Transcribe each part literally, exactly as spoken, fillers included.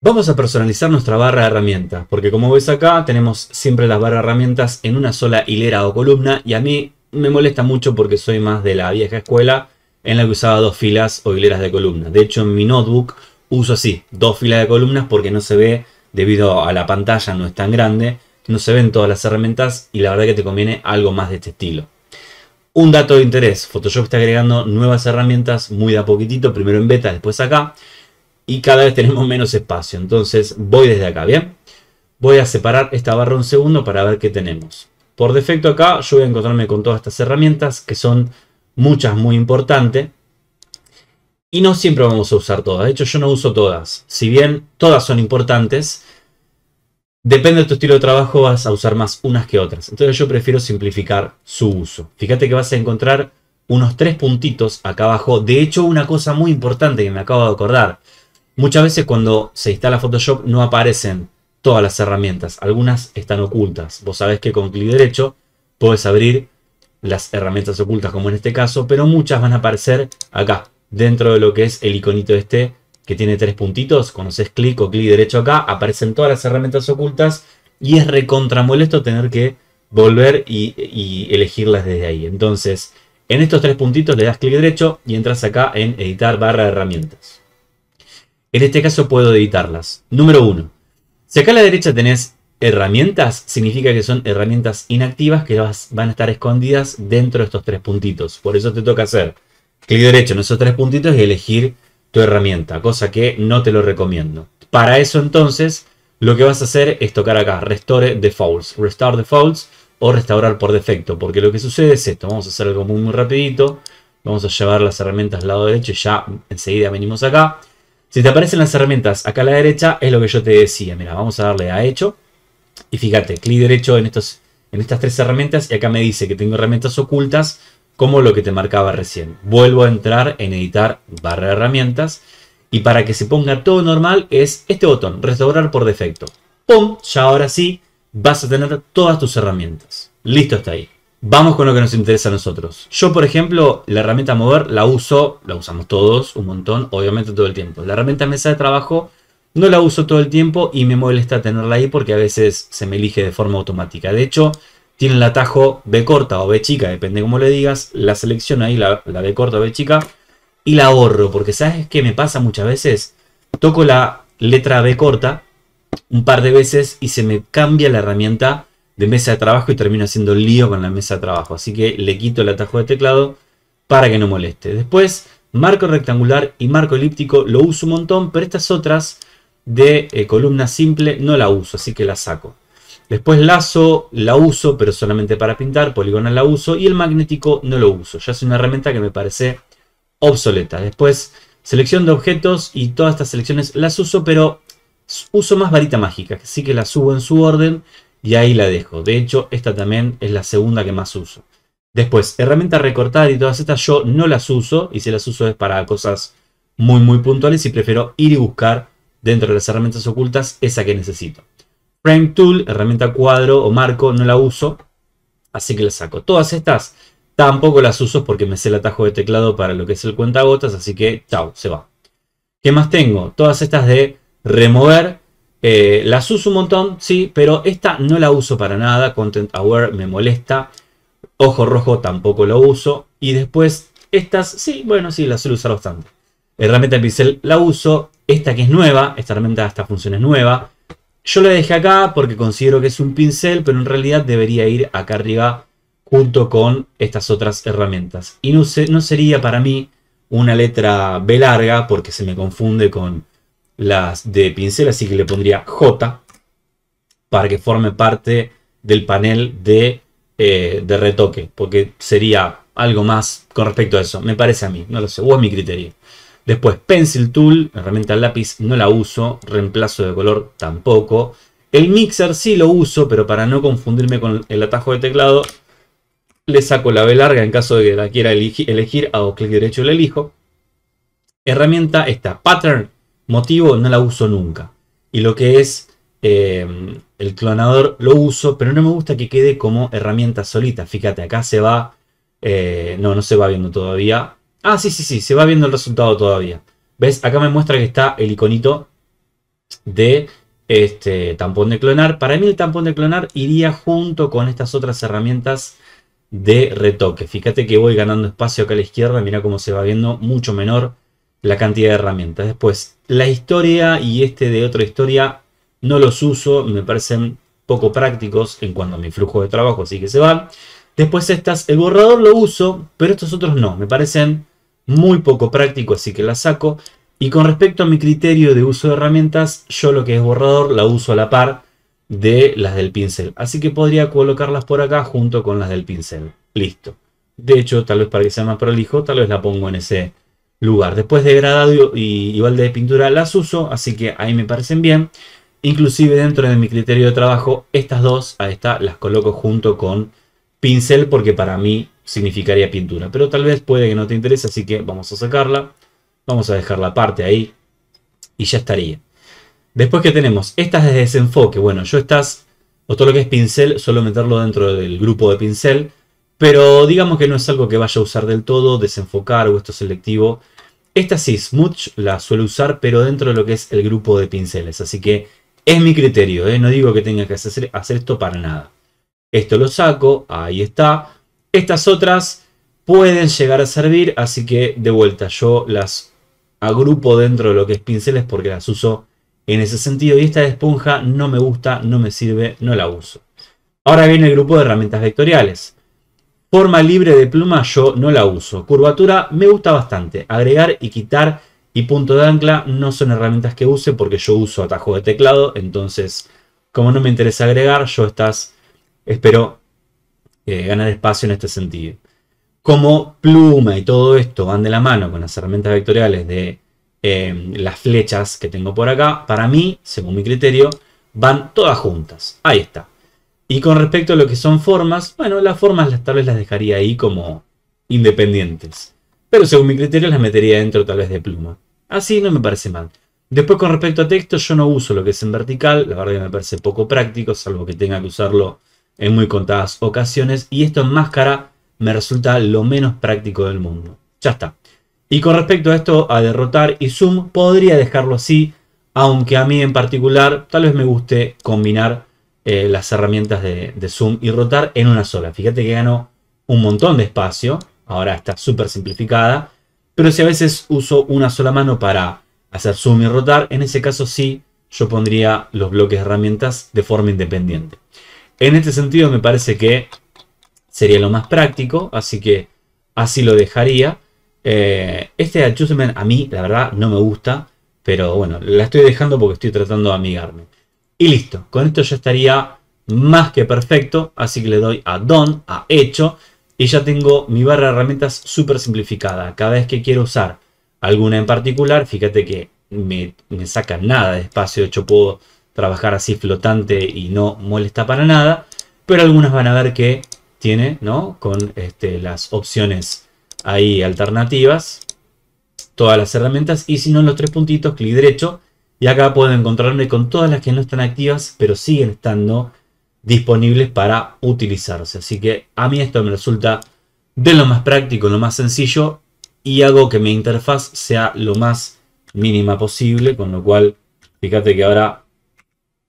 Vamos a personalizar nuestra barra de herramientas, porque como ves acá tenemos siempre las barra de herramientas en una sola hilera o columna, y a mí me molesta mucho porque soy más de la vieja escuela en la que usaba dos filas o hileras de columnas. De hecho, en mi notebook uso así, dos filas de columnas, porque no se ve, debido a la pantalla no es tan grande, no se ven todas las herramientas y la verdad que te conviene algo más de este estilo. Un dato de interés, Photoshop está agregando nuevas herramientas muy de a poquitito, primero en beta, después acá. Y cada vez tenemos menos espacio, entonces voy desde acá, ¿bien? Voy a separar esta barra un segundo para ver qué tenemos. Por defecto acá yo voy a encontrarme con todas estas herramientas, que son muchas, muy importantes. Y no siempre vamos a usar todas, de hecho yo no uso todas. Si bien todas son importantes, depende de tu estilo de trabajo vas a usar más unas que otras. Entonces yo prefiero simplificar su uso. Fíjate que vas a encontrar unos tres puntitos acá abajo. De hecho, una cosa muy importante que me acabo de acordar. Muchas veces cuando se instala Photoshop no aparecen todas las herramientas. Algunas están ocultas. Vos sabés que con clic derecho podés abrir las herramientas ocultas, como en este caso. Pero muchas van a aparecer acá, dentro de lo que es el iconito este que tiene tres puntitos. Cuando haces clic o clic derecho acá, aparecen todas las herramientas ocultas. Y es recontra molesto tener que volver y, y elegirlas desde ahí. Entonces, en estos tres puntitos le das clic derecho y entras acá en editar barra de herramientas. En este caso puedo editarlas. Número uno. Si acá a la derecha tenés herramientas, significa que son herramientas inactivas que van a estar escondidas dentro de estos tres puntitos. Por eso te toca hacer clic derecho en esos tres puntitos y elegir tu herramienta, cosa que no te lo recomiendo. Para eso entonces lo que vas a hacer es tocar acá Restore Defaults, Restore Defaults o Restaurar por defecto, porque lo que sucede es esto. Vamos a hacer algo muy, muy rapidito. Vamos a llevar las herramientas al lado derecho y ya enseguida venimos acá. Si te aparecen las herramientas acá a la derecha, es lo que yo te decía. Mira, vamos a darle a hecho. Y fíjate, clic derecho en, estos, en estas tres herramientas. Y acá me dice que tengo herramientas ocultas, como lo que te marcaba recién. Vuelvo a entrar en editar barra de herramientas. Y para que se ponga todo normal es este botón, restaurar por defecto. ¡Pum! Ya ahora sí vas a tener todas tus herramientas. Listo, está ahí. Vamos con lo que nos interesa a nosotros. Yo, por ejemplo, la herramienta mover la uso, la usamos todos un montón, obviamente todo el tiempo. La herramienta mesa de trabajo no la uso todo el tiempo y me molesta tenerla ahí porque a veces se me elige de forma automática. De hecho, tiene el atajo B corta o B chica, depende cómo le digas. La selecciono ahí, la, la B corta o B chica, y la ahorro. Porque ¿sabes qué me pasa muchas veces? Toco la letra B corta un par de veces y se me cambia la herramienta de mesa de trabajo y termino haciendo lío con la mesa de trabajo. Así que le quito el atajo de teclado para que no moleste. Después, marco rectangular y marco elíptico lo uso un montón, pero estas otras de eh, columna simple no la uso, así que la saco. Después lazo la uso, pero solamente para pintar, poligonal la uso y el magnético no lo uso. Ya es una herramienta que me parece obsoleta. Después, selección de objetos y todas estas selecciones las uso, pero uso más varita mágica, así que la subo en su orden. Y ahí la dejo. De hecho, esta también es la segunda que más uso. Después, herramienta recortada y todas estas yo no las uso. Y si las uso es para cosas muy, muy puntuales. Y prefiero ir y buscar dentro de las herramientas ocultas esa que necesito. Frame Tool, herramienta cuadro o marco, no la uso. Así que la saco. Todas estas tampoco las uso porque me sé el atajo de teclado para lo que es el cuentagotas. Así que, chao, se va. ¿Qué más tengo? Todas estas de remover. Eh, las uso un montón, sí, pero esta no la uso para nada. Content Aware me molesta. Ojo rojo tampoco lo uso. Y después estas, sí, bueno, sí, las suelo usar bastante. Herramienta de pincel la uso. Esta que es nueva, esta herramienta, esta función es nueva. Yo la dejé acá porque considero que es un pincel, pero en realidad debería ir acá arriba junto con estas otras herramientas. Y no, se, no sería para mí una letra B larga porque se me confunde con las de pincel, así que le pondría J para que forme parte del panel de, eh, de retoque, porque sería algo más con respecto a eso, me parece a mí, no lo sé, o es mi criterio. Después Pencil Tool, herramienta lápiz, no la uso, reemplazo de color tampoco. El Mixer sí lo uso, pero para no confundirme con el atajo de teclado, le saco la B larga en caso de que la quiera elegir, hago clic derecho y la elijo. Herramienta esta, Pattern Motivo, no la uso nunca. Y lo que es eh, el clonador lo uso, pero no me gusta que quede como herramienta solita. Fíjate, acá se va... Eh, no, no se va viendo todavía. Ah, sí, sí, sí, se va viendo el resultado todavía. ¿Ves? Acá me muestra que está el iconito de este tampón de clonar. Para mí el tampón de clonar iría junto con estas otras herramientas de retoque. Fíjate que voy ganando espacio acá a la izquierda. Mira cómo se va viendo mucho menor la cantidad de herramientas. Después, la historia y este de otra historia no los uso. Me parecen poco prácticos en cuanto a mi flujo de trabajo. Así que se van. Después estas, el borrador lo uso, pero estos otros no. Me parecen muy poco prácticos, así que las saco. Y con respecto a mi criterio de uso de herramientas, yo lo que es borrador la uso a la par de las del pincel. Así que podría colocarlas por acá junto con las del pincel. Listo. De hecho, tal vez para que sea más prolijo, tal vez la pongo en ese lugar. Después degradado y, y balde de pintura las uso, así que ahí me parecen bien. Inclusive dentro de mi criterio de trabajo, estas dos, a esta las coloco junto con pincel porque para mí significaría pintura. Pero tal vez puede que no te interese, así que vamos a sacarla. Vamos a dejar la parte ahí y ya estaría. Después que tenemos estas de desenfoque. Bueno, yo estas, o todo lo que es pincel, suelo meterlo dentro del grupo de pincel. Pero digamos que no es algo que vaya a usar del todo, desenfocar o esto selectivo. Esta sí, Smudge, la suelo usar, pero dentro de lo que es el grupo de pinceles. Así que es mi criterio, ¿eh? No digo que tenga que hacer, hacer esto para nada. Esto lo saco, ahí está. Estas otras pueden llegar a servir, así que de vuelta yo las agrupo dentro de lo que es pinceles porque las uso en ese sentido. Y esta de esponja no me gusta, no me sirve, no la uso. Ahora viene el grupo de herramientas vectoriales. Forma libre de pluma yo no la uso. Curvatura me gusta bastante. Agregar y quitar y punto de ancla no son herramientas que use porque yo uso atajo de teclado. Entonces, como no me interesa agregar, yo estas espero eh, ganar espacio en este sentido. Como pluma y todo esto van de la mano con las herramientas vectoriales de eh, las flechas que tengo por acá, para mí, según mi criterio, van todas juntas. Ahí está. Y con respecto a lo que son formas, bueno, las formas las, tal vez las dejaría ahí como independientes. Pero según mi criterio las metería dentro tal vez de pluma. Así no me parece mal. Después con respecto a texto, yo no uso lo que es en vertical. La verdad que me parece poco práctico, salvo que tenga que usarlo en muy contadas ocasiones. Y esto en máscara me resulta lo menos práctico del mundo. Ya está. Y con respecto a esto, a derrotar y zoom, podría dejarlo así. Aunque a mí en particular, tal vez me guste combinar eh, las herramientas de, de zoom y rotar en una sola. Fíjate que gano un montón de espacio. Ahora está súper simplificada. Pero si a veces uso una sola mano para hacer zoom y rotar, en ese caso sí, yo pondría los bloques de herramientas de forma independiente. En este sentido me parece que sería lo más práctico, así que así lo dejaría. Eh, este adjustment a mí, la verdad, no me gusta. Pero bueno, la estoy dejando porque estoy tratando de amigarme. Y listo, con esto ya estaría más que perfecto. Así que le doy a Done, a Hecho. Y ya tengo mi barra de herramientas súper simplificada. Cada vez que quiero usar alguna en particular, fíjate que me, me saca nada de espacio. De hecho, puedo trabajar así flotante y no molesta para nada. Pero algunas van a ver que tiene, ¿no? Con este, las opciones ahí alternativas, todas las herramientas, y si no, los tres puntitos, clic derecho, y acá puedo encontrarme con todas las que no están activas, pero siguen estando disponibles para utilizarse. Así que a mí esto me resulta de lo más práctico, lo más sencillo, y hago que mi interfaz sea lo más mínima posible, con lo cual, fíjate que ahora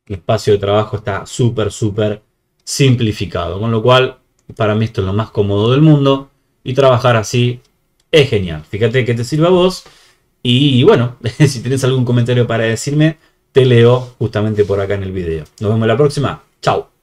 el espacio de trabajo está súper, súper simplificado, con lo cual, para mí esto es lo más cómodo del mundo y trabajar así es genial. Fíjate que te sirve a vos y bueno, si tienes algún comentario para decirme, te leo justamente por acá en el video. Nos vemos la próxima. Chao.